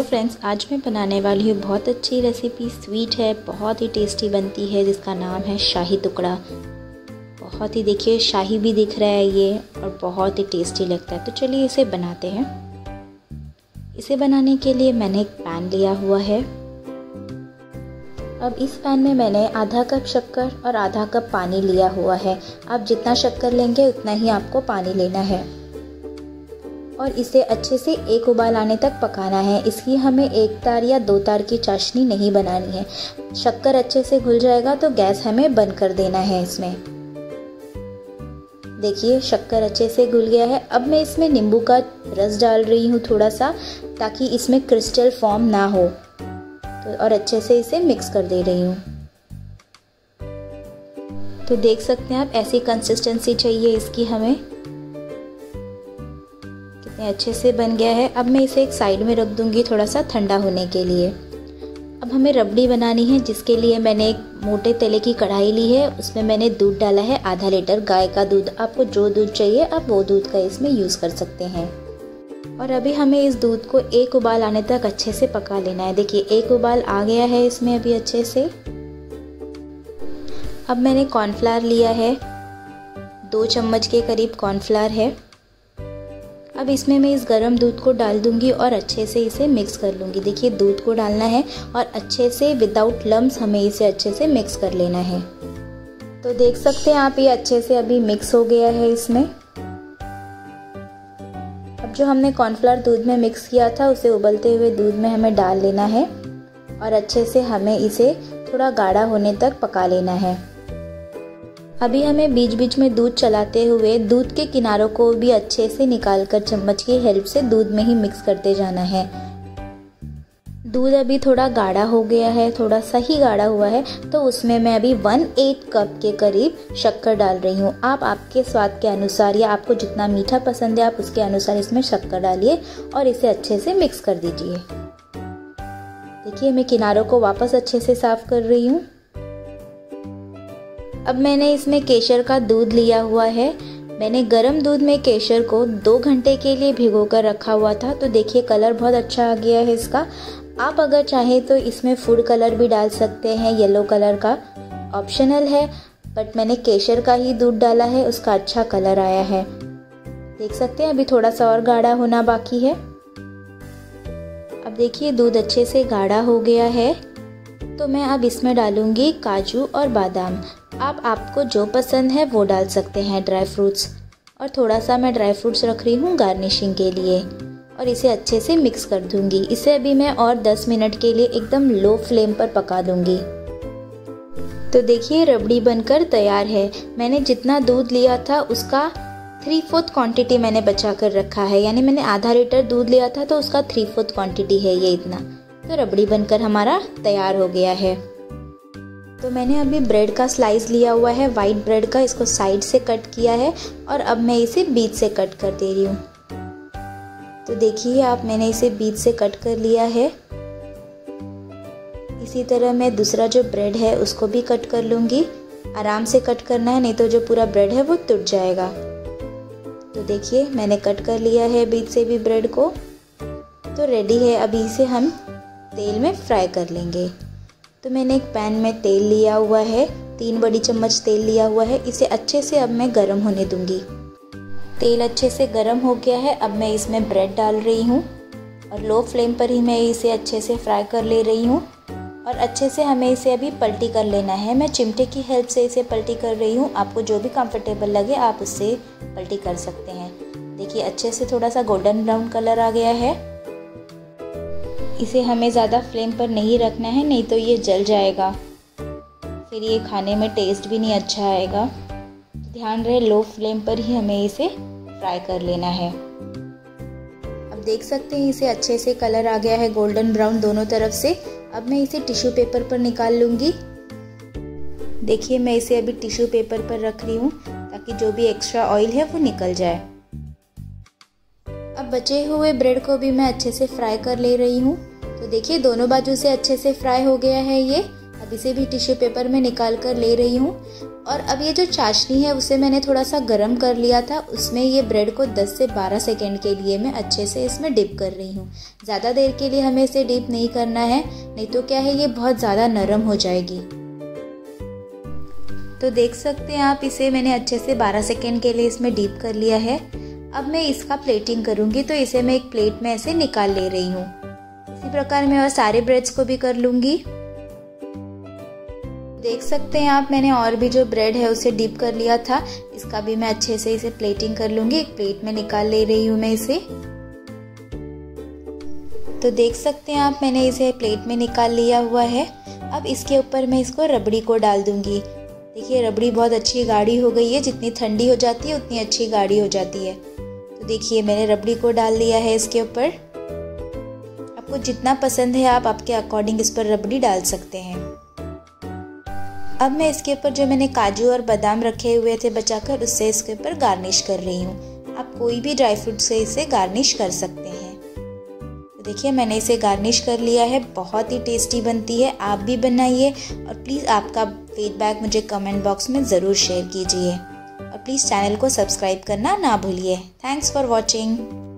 Hello friends, आज मैं बनाने वाली हूँ बहुत अच्छी रेसिपी। स्वीट है, बहुत ही टेस्टी बनती है, जिसका नाम है शाही टुकड़ा। बहुत ही देखिए शाही भी दिख रहा है ये और बहुत ही टेस्टी लगता है। तो चलिए इसे बनाते हैं। इसे बनाने के लिए मैंने एक पैन लिया हुआ है। अब इस पैन में मैंने आधा कप शक्कर और आधा कप पानी लिया हुआ है। आप जितना शक्कर लेंगे उतना ही आपको पानी लेना है और इसे अच्छे से एक उबाल आने तक पकाना है। इसकी हमें एक तार या दो तार की चाशनी नहीं बनानी है। शक्कर अच्छे से घुल जाएगा तो गैस हमें बंद कर देना है। इसमें देखिए शक्कर अच्छे से घुल गया है। अब मैं इसमें नींबू का रस डाल रही हूँ थोड़ा सा, ताकि इसमें क्रिस्टल फॉर्म ना हो, तो और अच्छे से इसे मिक्स कर दे रही हूँ। तो देख सकते हैं आप, ऐसी कंसिस्टेंसी चाहिए इसकी हमें। अच्छे से बन गया है। अब मैं इसे एक साइड में रख दूंगी थोड़ा सा ठंडा होने के लिए। अब हमें रबड़ी बनानी है, जिसके लिए मैंने एक मोटे तले की कढ़ाई ली है। उसमें मैंने दूध डाला है, आधा लीटर गाय का दूध। आपको जो दूध चाहिए आप वो दूध का इसमें यूज़ कर सकते हैं। और अभी हमें इस दूध को एक उबाल आने तक अच्छे से पका लेना है। देखिए एक उबाल आ गया है इसमें अभी अच्छे से। अब मैंने कॉर्नफ्लावर लिया है, 2 चम्मच के करीब कॉर्नफ्लावर है। अब इसमें मैं इस गरम दूध को डाल दूंगी और अच्छे से इसे मिक्स कर लूँगी। देखिए दूध को डालना है और अच्छे से विदाउट लम्स हमें इसे अच्छे से मिक्स कर लेना है। तो देख सकते हैं आप, ये अच्छे से अभी मिक्स हो गया है इसमें। अब जो हमने कॉर्नफ्लावर दूध में मिक्स किया था उसे उबलते हुए दूध में हमें डाल लेना है और अच्छे से हमें इसे थोड़ा गाढ़ा होने तक पका लेना है। अभी हमें बीच बीच में दूध चलाते हुए दूध के किनारों को भी अच्छे से निकालकर चम्मच की हेल्प से दूध में ही मिक्स करते जाना है। दूध अभी थोड़ा गाढ़ा हो गया है, थोड़ा सा ही गाढ़ा हुआ है। तो उसमें मैं अभी 1/8 कप के करीब शक्कर डाल रही हूँ। आप आपके स्वाद के अनुसार या आपको जितना मीठा पसंद है आप उसके अनुसार इसमें शक्कर डालिए और इसे अच्छे से मिक्स कर दीजिए। देखिए मैं किनारों को वापस अच्छे से साफ कर रही हूँ। अब मैंने इसमें केसर का दूध लिया हुआ है। मैंने गरम दूध में केसर को 2 घंटे के लिए भिगो कर रखा हुआ था। तो देखिए कलर बहुत अच्छा आ गया है इसका। आप अगर चाहें तो इसमें फूड कलर भी डाल सकते हैं, येलो कलर का ऑप्शनल है, बट मैंने केसर का ही दूध डाला है, उसका अच्छा कलर आया है। देख सकते हैं अभी थोड़ा सा और गाढ़ा होना बाकी है। अब देखिए दूध अच्छे से गाढ़ा हो गया है। तो मैं अब इसमें डालूंगी काजू और बादाम। आप आपको जो पसंद है वो डाल सकते हैं, ड्राई फ्रूट्स। और थोड़ा सा मैं ड्राई फ्रूट्स रख रही हूँ गार्निशिंग के लिए और इसे अच्छे से मिक्स कर दूंगी। इसे अभी मैं और 10 मिनट के लिए एकदम लो फ्लेम पर पका दूंगी। तो देखिए रबड़ी बनकर तैयार है। मैंने जितना दूध लिया था उसका 3/4 क्वान्टिटी मैंने बचा कर रखा है, यानी मैंने आधा लीटर दूध लिया था तो उसका 3/4 क्वान्टिटी है ये इतना। तो रबड़ी बनकर हमारा तैयार हो गया है। तो मैंने अभी ब्रेड का स्लाइस लिया हुआ है, वाइट ब्रेड का, इसको साइड से कट किया है और अब मैं इसे बीच से कट कर दे रही हूँ। तो देखिए आप, मैंने इसे बीच से कट कर लिया है। इसी तरह मैं दूसरा जो ब्रेड है उसको भी कट कर लूँगी। आराम से कट करना है, नहीं तो जो पूरा ब्रेड है वो टूट जाएगा। तो देखिए मैंने कट कर लिया है बीच से भी ब्रेड को। तो रेडी है, अभी इसे हम तेल में फ्राई कर लेंगे। तो मैंने एक पैन में तेल लिया हुआ है, 3 बड़ी चम्मच तेल लिया हुआ है। इसे अच्छे से अब मैं गरम होने दूंगी। तेल अच्छे से गरम हो गया है। अब मैं इसमें ब्रेड डाल रही हूँ और लो फ्लेम पर ही मैं इसे अच्छे से फ्राई कर ले रही हूँ और अच्छे से हमें इसे अभी पलटी कर लेना है। मैं चिमटे की हेल्प से इसे पलटी कर रही हूँ। आपको जो भी कंफर्टेबल लगे आप उससे पलटी कर सकते हैं। देखिए अच्छे से थोड़ा सा गोल्डन ब्राउन कलर आ गया है। इसे हमें ज़्यादा फ्लेम पर नहीं रखना है, नहीं तो ये जल जाएगा, फिर ये खाने में टेस्ट भी नहीं अच्छा आएगा। ध्यान रहे लो फ्लेम पर ही हमें इसे फ्राई कर लेना है। अब देख सकते हैं इसे अच्छे से कलर आ गया है गोल्डन ब्राउन दोनों तरफ से। अब मैं इसे टिश्यू पेपर पर निकाल लूँगी। देखिए मैं इसे अभी टिश्यू पेपर पर रख रही हूँ ताकि जो भी एक्स्ट्रा ऑयल है वो निकल जाए। अब बचे हुए ब्रेड को भी मैं अच्छे से फ्राई कर ले रही हूँ। तो देखिए दोनों बाजू से अच्छे से फ्राई हो गया है ये। अब इसे भी टिश्यू पेपर में निकाल कर ले रही हूँ। और अब ये जो चाशनी है उसे मैंने थोड़ा सा गरम कर लिया था, उसमें ये ब्रेड को 10 से 12 सेकेंड के लिए मैं अच्छे से इसमें डिप कर रही हूँ। ज़्यादा देर के लिए हमें इसे डिप नहीं करना है, नहीं तो क्या है ये बहुत ज़्यादा नरम हो जाएगी। तो देख सकते हैं आप, इसे मैंने अच्छे से 12 सेकेंड के लिए इसमें डीप कर लिया है। अब मैं इसका प्लेटिंग करूँगी, तो इसे मैं एक प्लेट में ऐसे निकाल ले रही हूँ। इसी प्रकार मैं और सारे ब्रेड्स को भी कर लूँगी। देख सकते हैं आप, मैंने और भी जो ब्रेड है उसे डीप कर लिया था, इसका भी मैं अच्छे से इसे प्लेटिंग कर लूँगी। एक प्लेट में निकाल ले रही हूँ मैं इसे। तो देख सकते हैं आप, मैंने इसे प्लेट में निकाल लिया हुआ है। अब इसके ऊपर मैं इसको रबड़ी को डाल दूँगी। देखिए रबड़ी बहुत अच्छी गाढ़ी हो गई है, जितनी ठंडी हो जाती है उतनी अच्छी गाढ़ी हो जाती है। तो देखिए मैंने रबड़ी को डाल लिया है इसके ऊपर। आपको जितना पसंद है आप आपके अकॉर्डिंग इस पर रबड़ी डाल सकते हैं। अब मैं इसके ऊपर जो मैंने काजू और बादाम रखे हुए थे बचाकर, उससे इसके ऊपर गार्निश कर रही हूँ। आप कोई भी ड्राई फ्रूट से इसे गार्निश कर सकते हैं। देखिए मैंने इसे गार्निश कर लिया है। बहुत ही टेस्टी बनती है, आप भी बनाइए और प्लीज़ आपका फीडबैक मुझे कमेंट बॉक्स में ज़रूर शेयर कीजिए और प्लीज़ चैनल को सब्सक्राइब करना ना भूलिए। Thanks for watching.